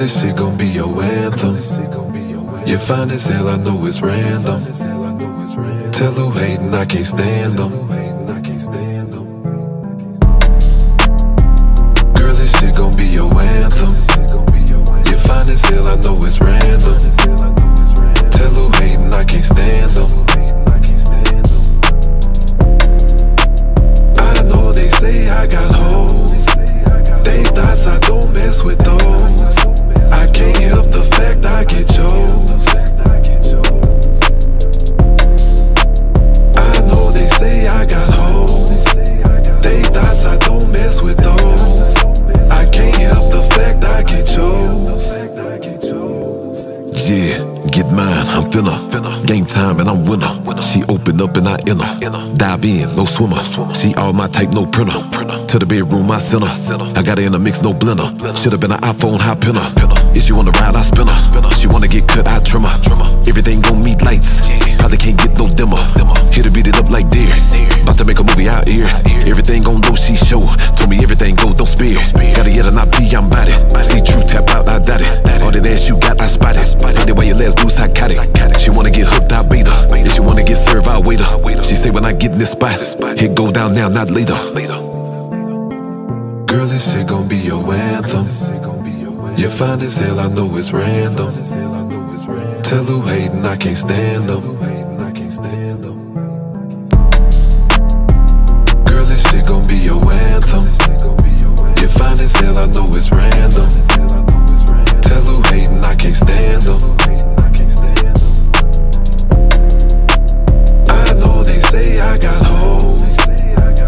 this shit gon' be your anthem. Your fine as hell, I know it's random. Tell who hatin', I can't stand them. Girl, this shit gon' be your anthem. Your fine as hell, I know it's random. Tell who hatin', I can't stand them. I know they say I got hoes. They thoughts, I don't mess with those. I can't help the fact I get chose. I know they say I got hoes. They thoughts, I don't mess with those. I can't help the fact I get chose. Yeah, get mine, I'm finna. Game time and I'm winner. She open up and I enter. Dive in, no swimmer. She all my type, no printer. To the bedroom, I sent her. I got her in the mix, no blender. Should've been an iPhone, high pinner. If she wanna ride, I spin her. She wanna get cut, I trim her. Everything gon' meet lights. Probably can't get no dimmer. Here to beat it up like deer. About to make a movie out here. Everything gon' low, she show. Told me everything go, don't spare. Gotta get her, not be, I'm bout it. See true, tap out, I doubt it. All that ass you got, I spot it. Probably why your legs do psychotic. She wanna get hooked, I beat her. If she wanna get served, I wait her. She say when I get in this spot, it go down now, not later. Girl, this shit gon' be your anthem. You're fine as hell, I know it's random. Tell who hatin', I can't stand them. Girl, this shit gon' be your anthem. You're fine as hell, I know it's random. Tell who hatin', I can't stand them. I know they say I got hoes.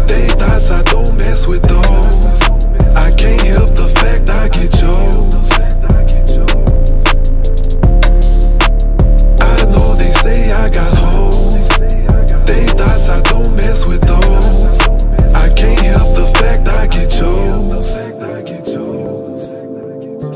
They thoughts, I don't mess with those. I can't help the fact I get chose. I know they say I got hoes. They thoughts, I don't mess with those. I can't help the fact I get chose.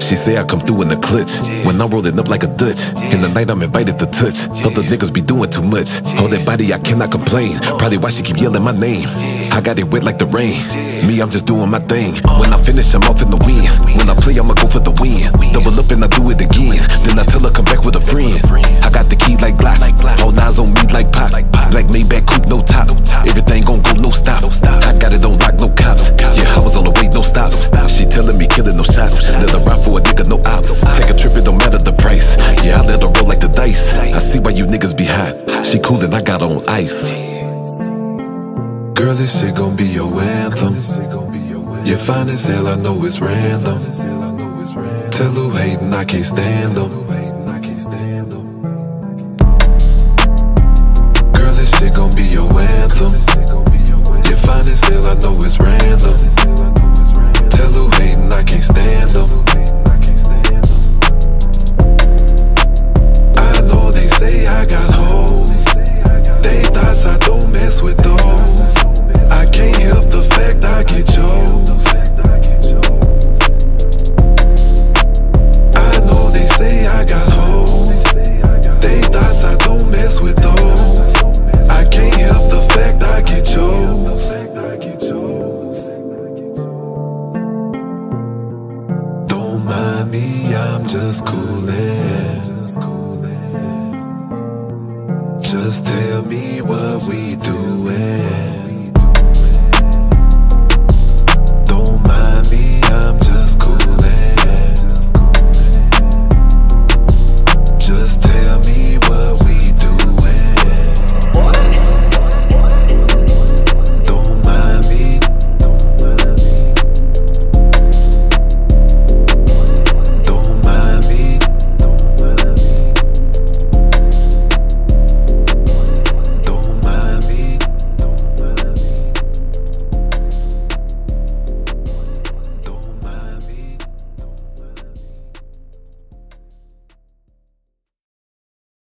She say I come through in the clutch. When I'm rolling up like a Dutch. In the night I'm invited to touch. Other niggas be doing too much. Hold that body, I cannot complain. Probably why she keep yelling my name. I got it wet like the rain. Me, I'm just doing my thing. When I finish, I'm off in the wind. When I play, I'ma go for the win. Double up and I do it again. Then I tell her come back with a friend. I got the key like Glock. All eyes on me like Pop. Black Maybach coupe, no top. Everything gon' go, no stop. I got it on lock, no cops. Yeah, I was on the way, no stops. She telling me killing, no shots. Let her ride for a nigga, no ops. Take a trip, it don't matter the price. Yeah, I let her roll like the dice. I see why you niggas be hot. She cool and I got on ice. Girl, this shit gon' be your anthem. You're fine as hell, I know it's random. Tell who hatin', I can't stand them. Girl, this shit gon' be your anthem. You're fine as hell, I know it's random. Tell who hatin', I can't stand them. I know they say I got hoes. They thoughts, I don't mess with those. I can't help the fact I get chose. I know they say I got hoes. They thoughts, I don't mess with those. I can't help the fact I get chose. Don't mind me, I'm just coolin'. Just tell me what we doin'.